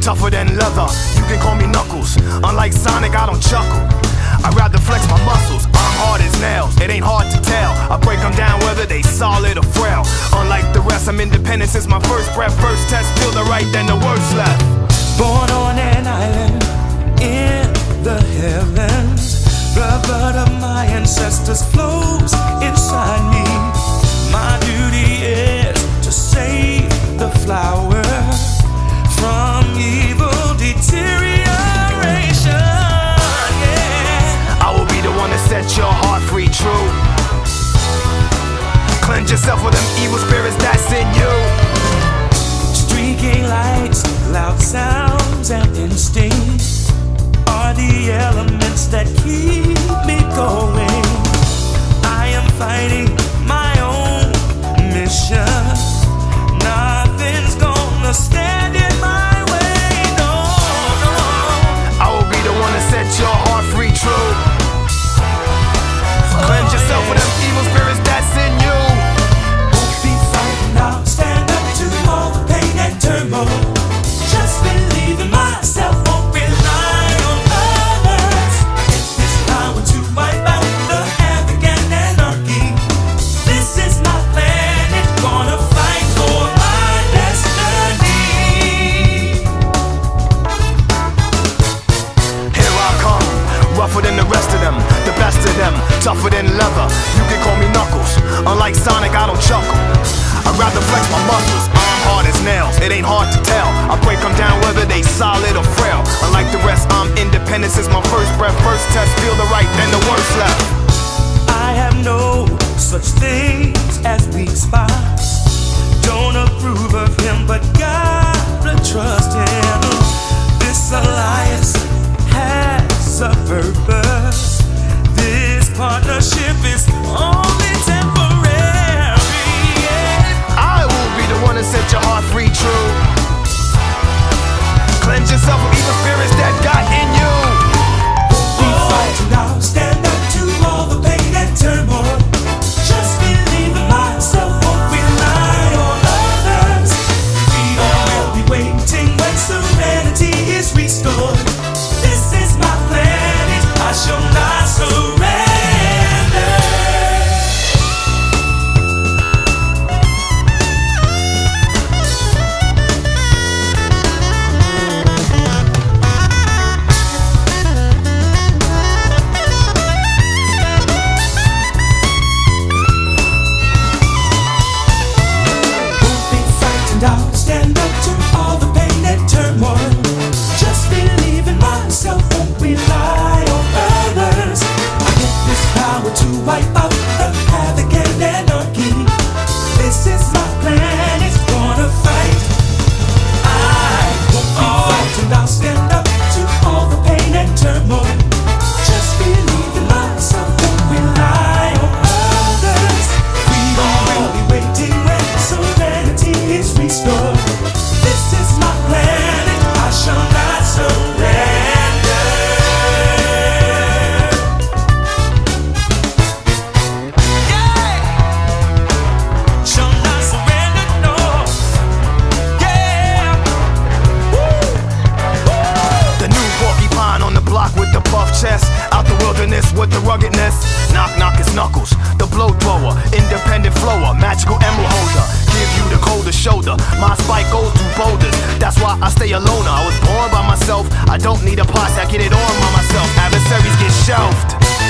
tougher than leather. You can call me Knuckles. Unlike Sonic, I don't chuckle. I'd rather flex my muscles. I'm hard as nails. It ain't hard to tell. I break them down whether they solid or frail. Unlike the rest, I'm independent since my first breath. First test, feel the right, then the worst left. Born on an island in the heavens. The blood of my ancestors flows inside me. My duty is to save the flower from evil deterioration. Yeah. I will be the one that sets your heart free, true. Cleanse yourself of them evil spirits that's in you. Streaking lights, loud sounds, and instincts are the elements that keep me going. I am fighting my own mission. Nothing's gonna stand in my way, no, no. I will be the one to set your heart free, true. Cleanse yourself with them evil spirits that's in you. Won't be frightened, I'll stand up to all the pain and turmoil. Just believe in myself, won't rely. Rougher than the rest of them, the best of them, tougher than leather. You can call me Knuckles. Unlike Sonic, I don't chuckle. I'd rather flex my muscles. I'm hard as nails. It ain't hard to tell. I break them down whether they solid or frail. Unlike the rest, I'm independent since my first breath. First test, feel the right, then the worst left. I have no such things as weak spots. Don't approve of him, but gotta trust him. This alliance has a purpose. This partnership is only temporary. Yeah. I will be the one to set your heart free, true. Cleanse yourself of evil spirits that got in you. Be fighting now, stand up to all the pain and turmoil. Just believe in myself, won't rely on others. We all will be waiting when serenity is restored. This is my planet, I shall not surrender. Won't be frightened, I'll stand up to all the pain and turmoil. Just believe in myself, won't rely on others. I get this power to wipe out the havoc and anarchy. This is my plan, it's gonna fight. I won't be frightened, I'll stand up to all the pain and turmoil. Just believe in myself, won't rely on others. We all will be waiting when serenity is restored. This is my plan, I shall not surrender. Out the wilderness with the ruggedness. Knock, knock, it's Knuckles, the blow thrower. Independent flower, magical emerald holder. Give you the colder shoulder. My spike goes through boulders. That's why I stay alone. I was born by myself. I don't need a posse, I get it on by myself. Adversaries get shelved.